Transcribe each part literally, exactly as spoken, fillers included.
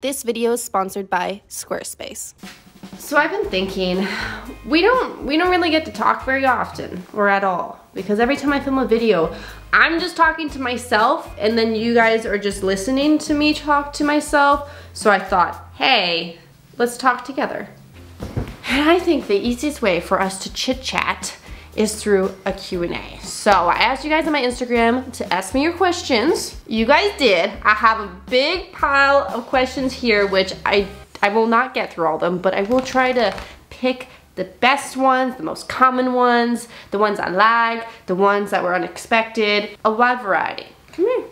This video is sponsored by Squarespace. So I've been thinking, we don't we don't really get to talk very often or at all, because every time I film a video, I'm just talking to myself and then you guys are just listening to me talk to myself. So I thought, hey, let's talk together. And I think the easiest way for us to chit chat is through a Q and A. So I asked you guys on my Instagram to ask me your questions. You guys did. I have a big pile of questions here, which I, I will not get through all them, but I will try to pick the best ones, the most common ones, the ones I like, the ones that were unexpected, a wide variety. Come here.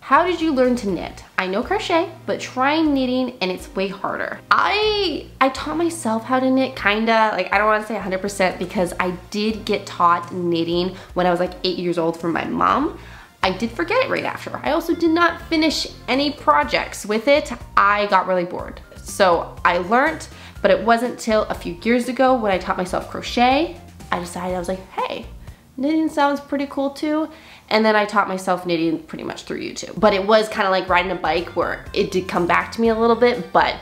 How did you learn to knit? I know crochet, but trying knitting and it's way harder. I I taught myself how to knit, kinda. Like, I don't wanna say one hundred percent because I did get taught knitting when I was like eight years old from my mom. I did forget it right after. I also did not finish any projects with it. I got really bored. So I learned, but it wasn't till a few years ago when I taught myself crochet, I decided, I was like, hey, knitting sounds pretty cool too. And then I taught myself knitting pretty much through YouTube. But it was kind of like riding a bike where it did come back to me a little bit, but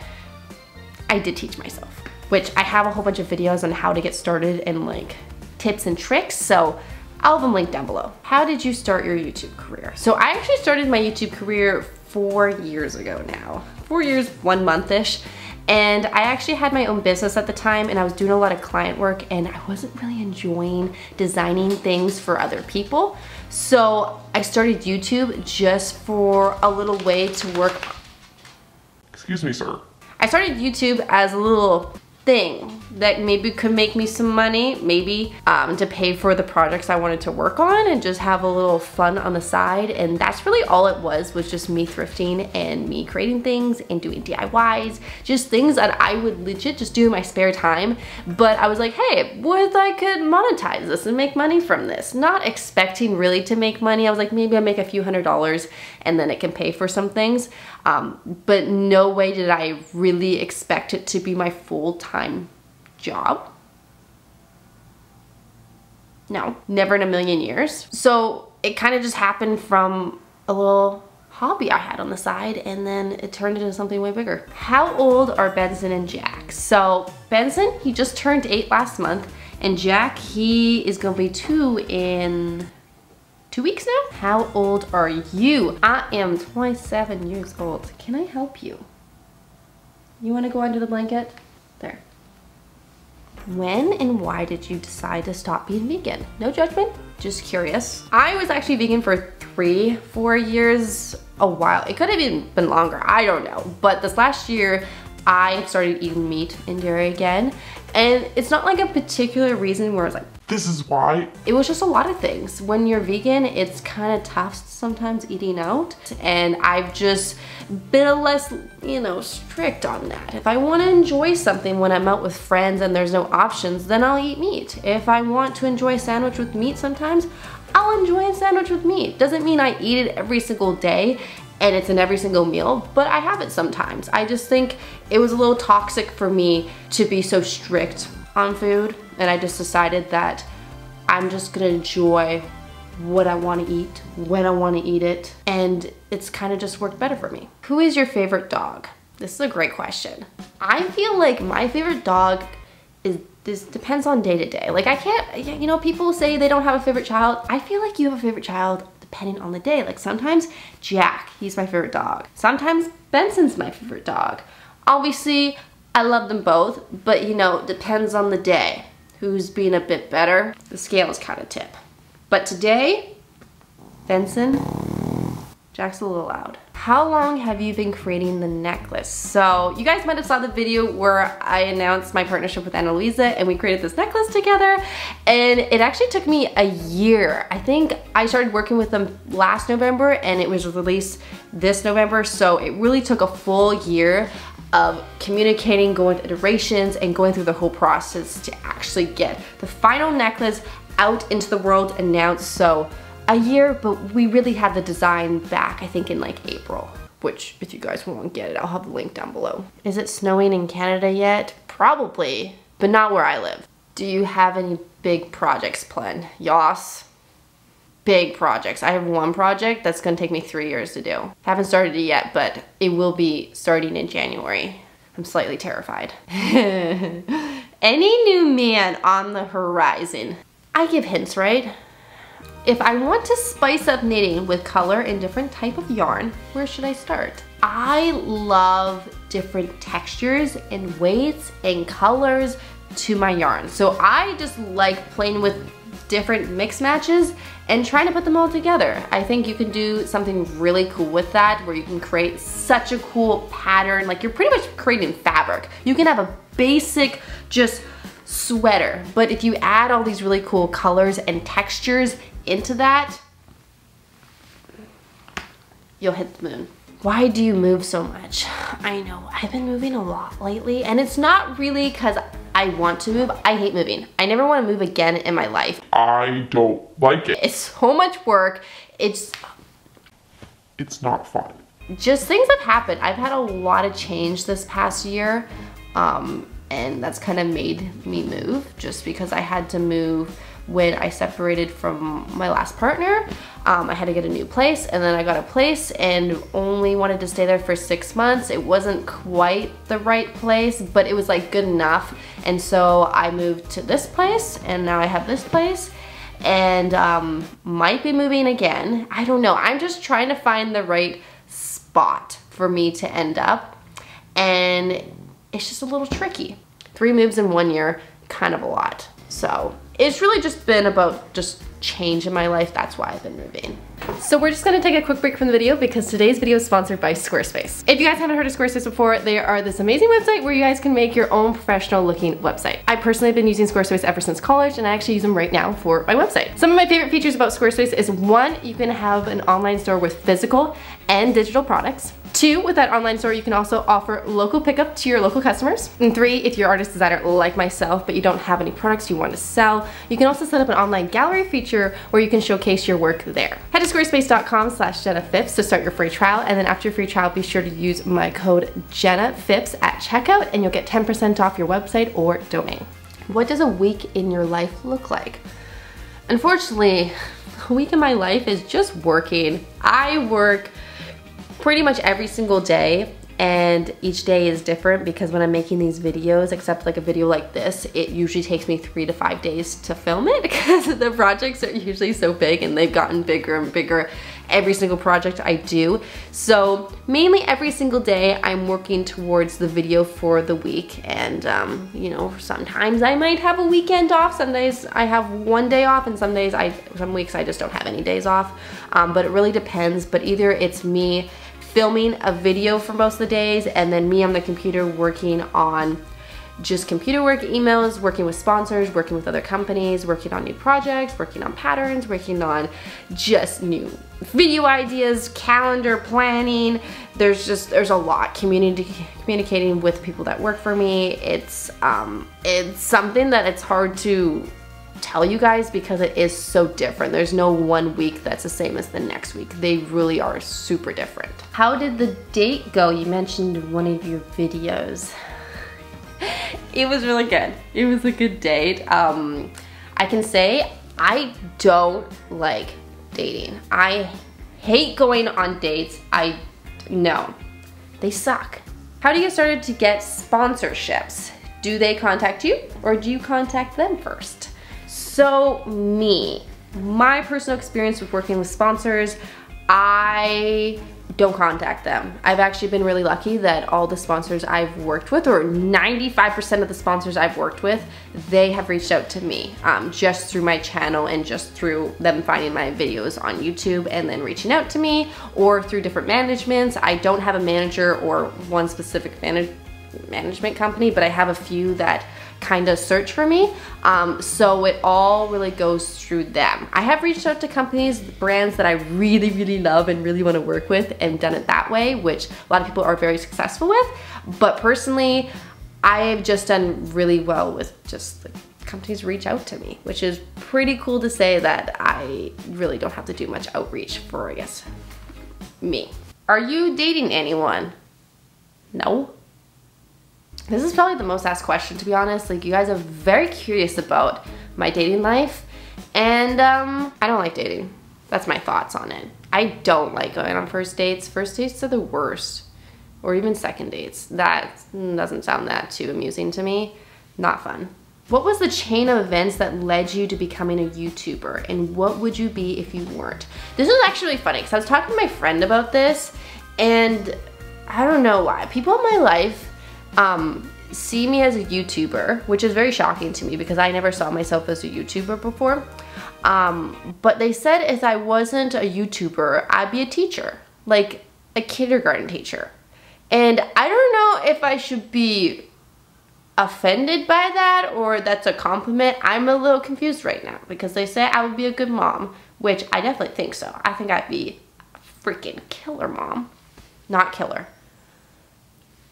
I did teach myself, which I have a whole bunch of videos on how to get started and like tips and tricks. So I'll have them linked down below. How did you start your YouTube career? So I actually started my YouTube career four years ago now. Four years, one month-ish. And I actually had my own business at the time and I was doing a lot of client work and I wasn't really enjoying designing things for other people. So I started YouTube just for a little way to work. Excuse me, sir. I started YouTube as a little thing that maybe could make me some money, maybe um, to pay for the projects I wanted to work on and just have a little fun on the side. And that's really all it was, was just me thrifting and me creating things and doing D I Ys, just things that I would legit just do in my spare time. But I was like, hey, what if I could monetize this and make money from this? Not expecting really to make money. I was like, maybe I make a few hundred dollars and then it can pay for some things. Um, but no way did I really expect it to be my full-time job. No, never in a million years. So it kind of just happened from a little hobby I had on the side and then it turned into something way bigger. How old are Benson and Jack? So Benson, he just turned eight last month, and Jack, he is gonna be two in two weeks now. How old are you? I am twenty-seven years old. Can I help you? You wanna go under the blanket? There. When and why did you decide to stop being vegan? No judgment, just curious. I was actually vegan for three, four years, a while. It could have even been longer, I don't know. But this last year, I started eating meat and dairy again. And it's not like a particular reason where it's like, this is why. It was just a lot of things. When you're vegan, it's kind of tough sometimes eating out. And I've just been a less, you know, strict on that. If I want to enjoy something when I'm out with friends and there's no options, then I'll eat meat. If I want to enjoy a sandwich with meat sometimes, I'll enjoy a sandwich with meat. Doesn't mean I eat it every single day and it's in every single meal, but I have it sometimes. I just think it was a little toxic for me to be so strict on food, and I just decided that I'm just gonna enjoy what I wanna eat, when I wanna eat it, and it's kinda just worked better for me. Who is your favorite dog? This is a great question. I feel like my favorite dog is, this depends on day to day. Like I can't, you know, people say they don't have a favorite child. I feel like you have a favorite child depending on the day. Like sometimes Jack, he's my favorite dog. Sometimes Benson's my favorite dog. Obviously, I love them both, but you know, depends on the day. Who's being a bit better? The scales kind of tip. But today, Benson, Jack's a little loud. How long have you been creating the necklace? So you guys might have saw the video where I announced my partnership with Ana Luisa and we created this necklace together, and it actually took me a year. I think I started working with them last November and it was released this November, so it really took a full year of communicating, going through iterations, and going through the whole process to actually get the final necklace out into the world announced. So a year, but we really had the design back, I think, in like April, which if you guys want to get it, I'll have the link down below. Is it snowing in Canada yet? Probably, but not where I live. Do you have any big projects planned? Yas. Big projects. I have one project that's going to take me three years to do. Haven't started it yet, but it will be starting in January. I'm slightly terrified. Any new man on the horizon? I give hints, right? If I want to spice up knitting with color and different type of yarn, where should I start? I love different textures and weights and colors to my yarn. So I just like playing with different mix matches and trying to put them all together. I think you can do something really cool with that, where you can create such a cool pattern. Like, you're pretty much creating fabric. You can have a basic just sweater, but if you add all these really cool colors and textures into that, you'll hit the moon. Why do you move so much? I know, I've been moving a lot lately, and it's not really because I want to move. I hate moving. I never want to move again in my life. I don't like it. It's so much work. It's... It's not fun. Just things have happened. I've had a lot of change this past year, um, and that's kind of made me move, just because I had to move when I separated from my last partner. Um, I had to get a new place, and then I got a place and only wanted to stay there for six months. It wasn't quite the right place, but it was like good enough. And so I moved to this place, and now I have this place, and um, might be moving again. I don't know. I'm just trying to find the right spot for me to end up, and it's just a little tricky. Three moves in one year, kind of a lot. So it's really just been about just change in my life. That's why I've been moving. So we're just gonna take a quick break from the video because today's video is sponsored by Squarespace. If you guys haven't heard of Squarespace before, they are this amazing website where you guys can make your own professional looking website. I personally have been using Squarespace ever since college, and I actually use them right now for my website. Some of my favorite features about Squarespace is, one, you can have an online store with physical and digital products. Two, with that online store, you can also offer local pickup to your local customers. And three, if you're an artist designer like myself, but you don't have any products you want to sell, you can also set up an online gallery feature where you can showcase your work there. Head to squarespace.com slash Jenna Phipps to start your free trial, and then after your free trial, be sure to use my code Jenna Phipps at checkout, and you'll get ten percent off your website or domain. What does a week in your life look like? Unfortunately, a week in my life is just working. I work pretty much every single day, and each day is different because when I'm making these videos, except like a video like this, it usually takes me three to five days to film it because the projects are usually so big, and they've gotten bigger and bigger every single project I do. So mainly every single day I'm working towards the video for the week, and um, you know, sometimes I might have a weekend off. Some days I have one day off, and some days I, some weeks I just don't have any days off, um, but it really depends. But either it's me filming a video for most of the days, and then me on the computer working on just computer work, emails, working with sponsors, working with other companies, working on new projects, working on patterns, working on just new video ideas, calendar planning. There's just, there's a lot. Community, communicating with people that work for me. It's, um, it's something that it's hard to tell you guys because it is so different. There's no one week that's the same as the next week. They really are super different. How did the date go? You mentioned in one of your videos. It was really good. It was a good date. Um, I can say I don't like dating. I hate going on dates. I, no, they suck. How do you get started to get sponsorships? Do they contact you, or do you contact them first? So me, my personal experience with working with sponsors, I don't contact them. I've actually been really lucky that all the sponsors I've worked with, or ninety-five percent of the sponsors I've worked with, they have reached out to me um, just through my channel, and just through them finding my videos on YouTube and then reaching out to me, or through different managements. I don't have a manager or one specific manage management company, but I have a few that kind of search for me, um, so it all really goes through them. I have reached out to companies, brands that I really, really love and really want to work with, and done it that way, which a lot of people are very successful with, but personally, I have just done really well with just the companies reach out to me, which is pretty cool to say that I really don't have to do much outreach for, I guess, me. Are you dating anyone? No. This is probably the most asked question, to be honest. Like, you guys are very curious about my dating life, and um, I don't like dating. That's my thoughts on it. I don't like going on first dates. First dates are the worst, or even second dates. That doesn't sound that too amusing to me. Not fun. What was the chain of events that led you to becoming a YouTuber, and what would you be if you weren't? This is actually funny, because I was talking to my friend about this, and I don't know why. People in my life um, see me as a YouTuber, which is very shocking to me because I never saw myself as a YouTuber before. Um, but they said if I wasn't a YouTuber, I'd be a teacher, like a kindergarten teacher. And I don't know if I should be offended by that or that's a compliment. I'm a little confused right now because they say I would be a good mom, which I definitely think so. I think I'd be a freaking killer mom. Not killer.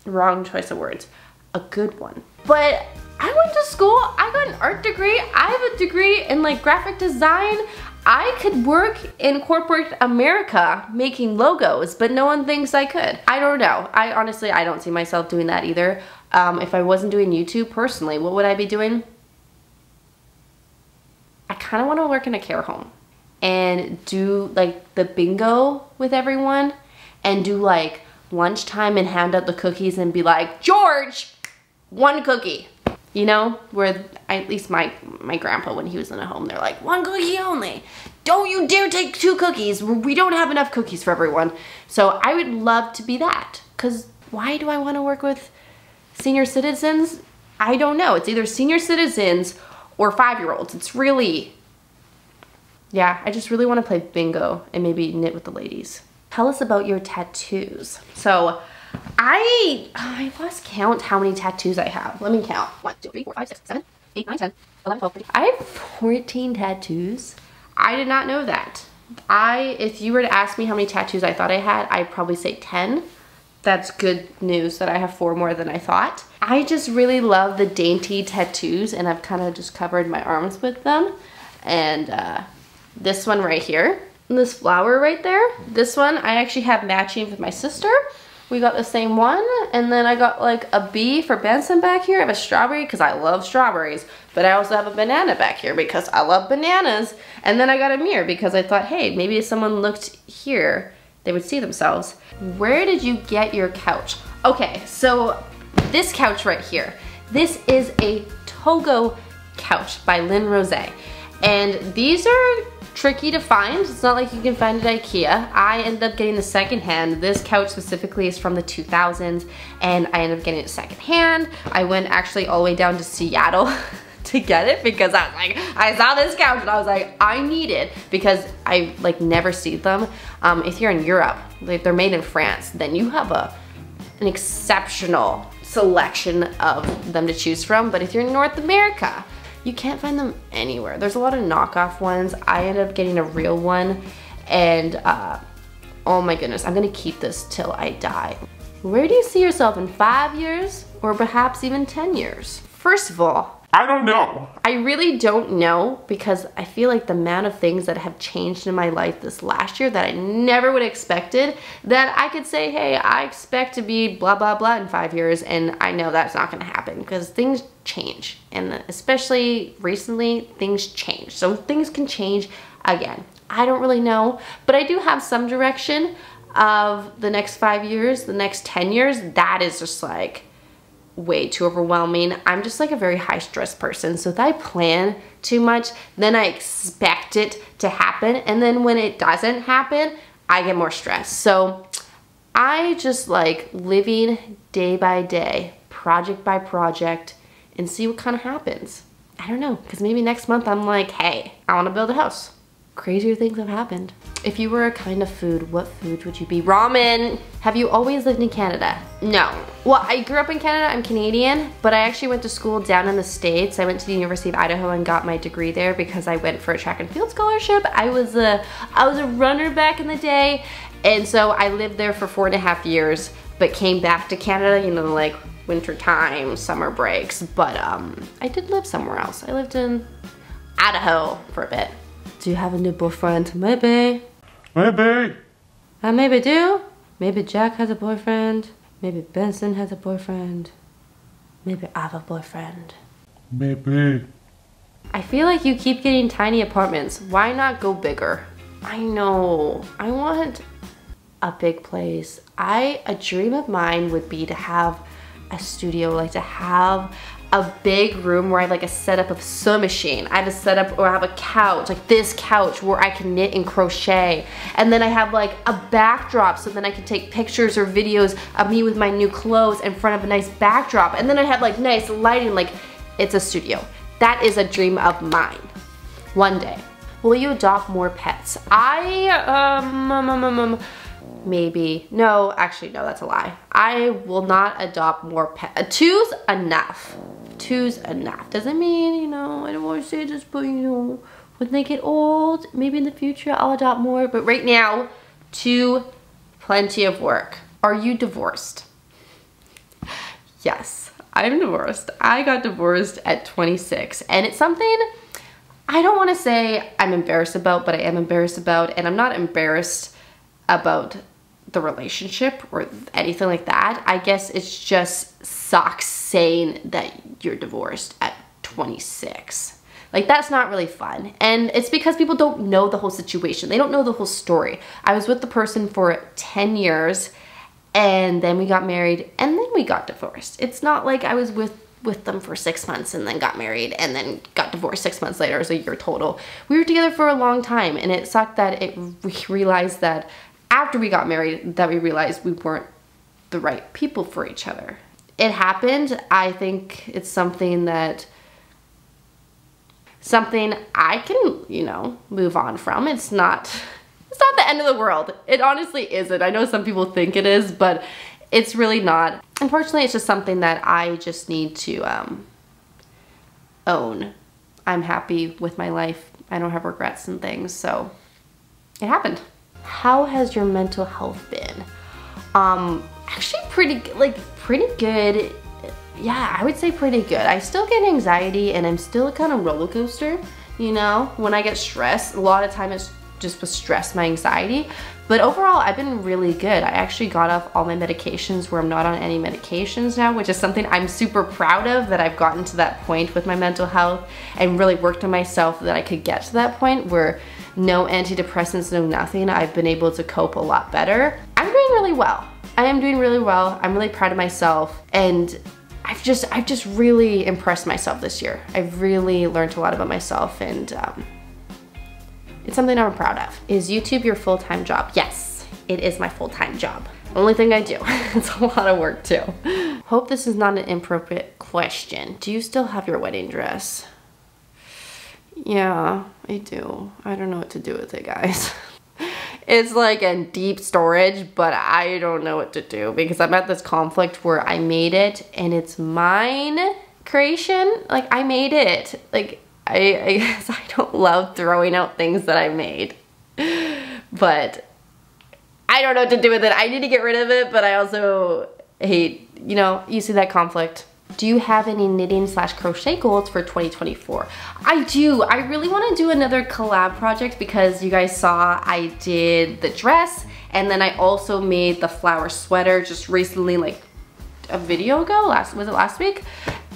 Wrong choice of words. A good one. But I went to school, I got an art degree, I have a degree in like graphic design. I could work in corporate America making logos, but no one thinks I could. I don't know. I honestly, I don't see myself doing that either. Um, if I wasn't doing YouTube personally, what would I be doing? I kind of want to work in a care home and do like the bingo with everyone and do like lunchtime and hand out the cookies and be like, George, one cookie. You know, where I, at least my my grandpa, when he was in a home, they're like, one cookie only. Don't you dare take two cookies. We don't have enough cookies for everyone. So I would love to be that, because why do I want to work with senior citizens? I don't know. It's either senior citizens or five-year-olds. It's really, yeah, I just really want to play bingo and maybe knit with the ladies. Tell us about your tattoos. So I, I lost count how many tattoos I have. Let me count. one, two, three, four, five, six, seven, eight, nine, ten, eleven, twelve, thirteen. I have fourteen tattoos. I did not know that. I, if you were to ask me how many tattoos I thought I had, I'd probably say ten. That's good news that I have four more than I thought. I just really love the dainty tattoos, and I've kind of just covered my arms with them. And uh, this one right here, and this flower right there. This one I actually have matching with my sister. We got the same one, and then I got like a bee for Benson back here. I have a strawberry because I love strawberries, but I also have a banana back here because I love bananas. And then I got a mirror because I thought, hey, maybe if someone looked here, they would see themselves. Where did you get your couch? Okay, so this couch right here. This is a Togo couch by Lynn Rose. And these are tricky to find. It's not like you can find it at IKEA. I ended up getting the secondhand. This couch specifically is from the two thousands, and I ended up getting it secondhand. I went actually all the way down to Seattle to get it because I was like, I saw this couch and I was like, I need it, because I like never see them. Um, if you're in Europe, like they're made in France, then you have a an exceptional selection of them to choose from. But if you're in North America, you can't find them anywhere. There's a lot of knockoff ones. I ended up getting a real one, and uh, oh my goodness, I'm gonna keep this till I die. Where do you see yourself in five years or perhaps even ten years? First of all, I don't know. I really don't know, because I feel like the amount of things that have changed in my life this last year that I never would have expected, that I could say, hey, I expect to be blah, blah, blah in five years, and I know that's not gonna happen because things change. And especially recently, things change. So things can change again. I don't really know, but I do have some direction of the next five years, the next ten years. That is just like, way too overwhelming. I'm just like a very high stress person. So if I plan too much, then I expect it to happen. And then when it doesn't happen, I get more stressed. So I just like living day by day, project by project, and see what kind of happens. I don't know, because maybe next month I'm like, hey, I want to build a house. Crazier things have happened. If you were a kind of food, what food would you be? Ramen! Have you always lived in Canada? No. Well, I grew up in Canada, I'm Canadian, but I actually went to school down in the States. I went to the University of Idaho and got my degree there because I went for a track and field scholarship. I was a, I was a runner back in the day, and so I lived there for four and a half years, but came back to Canada, you know, like winter time, summer breaks, but um, I did live somewhere else. I lived in Idaho for a bit. Do you have a new boyfriend? Maybe. Maybe. I maybe do. Maybe Jack has a boyfriend. Maybe Benson has a boyfriend. Maybe I have a boyfriend. Maybe. I feel like you keep getting tiny apartments. Why not go bigger? I know. I want a big place. I, a dream of mine would be to have a studio, like to have a big room where I have like a setup of sewing machine. I have a setup or I have a couch, like this couch where I can knit and crochet. And then I have like a backdrop so then I can take pictures or videos of me with my new clothes in front of a nice backdrop. And then I have like nice lighting, like it's a studio. That is a dream of mine. One day. Will you adopt more pets? I, um, um, um, um maybe. No, actually, no, that's a lie. I will not adopt more pets. Two's enough. Two's enough. Doesn't mean, you know, I don't want to say this, but you know, when they get old, maybe in the future I'll adopt more. But right now, two, plenty of work. Are you divorced? Yes, I'm divorced. I got divorced at twenty-six, and it's something I don't want to say I'm embarrassed about, but I am embarrassed about, and I'm not embarrassed about the relationship or anything like that. I guess it's just sucks saying that you're divorced at twenty-six. Like, that's not really fun. And it's because people don't know the whole situation. They don't know the whole story. I was with the person for ten years, and then we got married, and then we got divorced. It's not like I was with with them for six months and then got married and then got divorced six months later. It was a year total. We were together for a long time, and it sucked that it we realized that after we got married that we realized we weren't the right people for each other. It happened. I think it's something that something I can, you know, move on from. It's not it's not the end of the world. It honestly isn't. I know some people think it is, but it's really not. Unfortunately, it's just something that I just need to um, own. I'm happy with my life. I don't have regrets and things, so it happened. How has your mental health been? Um, actually pretty, like pretty good. Yeah, I would say pretty good. I still get anxiety and I'm still kind of roller coaster, you know? When I get stressed, a lot of time it's just with stress, my anxiety. But overall, I've been really good. I actually got off all my medications where I'm not on any medications now, which is something I'm super proud of, that I've gotten to that point with my mental health and really worked on myself that I could get to that point where no antidepressants, no nothing. I've been able to cope a lot better. I'm doing really well. I am doing really well. I'm really proud of myself. And I've just, I've just really impressed myself this year. I've really learned a lot about myself, and um, it's something I'm proud of. Is YouTube your full-time job? Yes, it is my full-time job. Only thing I do. It's a lot of work too. Hope this is not an inappropriate question. Do you still have your wedding dress? Yeah, I do. I don't know what to do with it, guys. It's like in deep storage, but I don't know what to do because I'm at this conflict where I made it and it's mine creation. Like, I made it. Like, I, I guess I don't love throwing out things that I made, but I don't know what to do with it. I need to get rid of it, but I also hate, you know, you see that conflict. Do you have any knitting slash crochet goals for twenty twenty-four? I do. I really want to do another collab project because you guys saw I did the dress, and then I also made the flower sweater just recently, like a video ago, last, was it last week?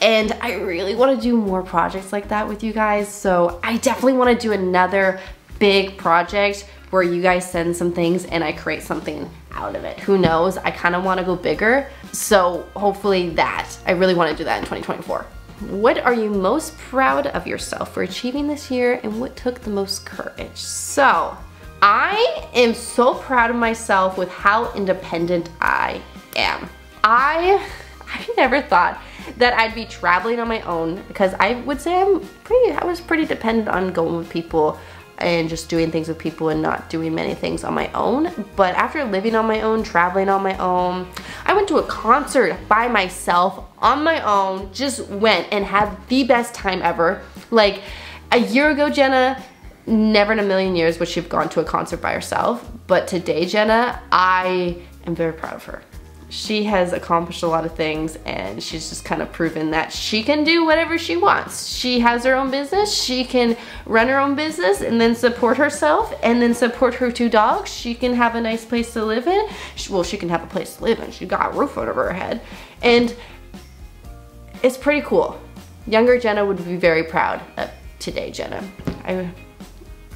And I really want to do more projects like that with you guys, so I definitely want to do another big project where you guys send some things and I create something out of it. Who knows? I kind of want to go bigger, so hopefully that. I really want to do that in twenty twenty-four. What are you most proud of yourself for achieving this year, and what took the most courage? So, I am so proud of myself with how independent I am. I, I never thought that I'd be traveling on my own, because I would say I'm pretty, I was pretty dependent on going with people and just doing things with people and not doing many things on my own. But after living on my own, traveling on my own, I went to a concert by myself on my own, just went and had the best time ever. Like a year ago, Jenna, never in a million years would she have gone to a concert by herself. But today, Jenna, I am very proud of her. She has accomplished a lot of things, and she's just kind of proven that she can do whatever she wants. She has her own business, she can run her own business and then support herself and then support her two dogs. She can have a nice place to live in. She, well, she can have a place to live in. She got a roof over her head. And It's pretty cool. Younger Jenna would be very proud of today Jenna. I,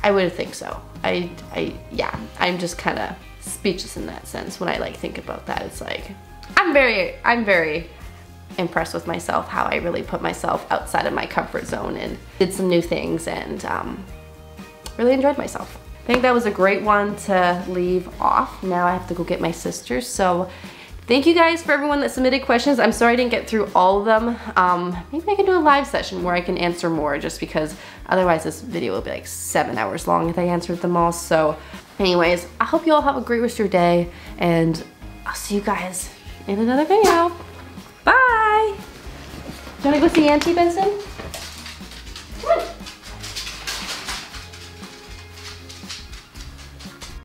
I would think so. I, I, yeah, I'm just kind of speechless in that sense when I like think about that. It's like, I'm very, I'm very impressed with myself, how I really put myself outside of my comfort zone and did some new things and um, really enjoyed myself. I think that was a great one to leave off. Now I have to go get my sister. So thank you guys for everyone that submitted questions. I'm sorry I didn't get through all of them. Um, maybe I can do a live session where I can answer more, just because otherwise this video will be like seven hours long if I answered them all. So anyways, I hope you all have a great rest of your day, and I'll see you guys in another video. Bye. Do you want to go see Auntie Benson?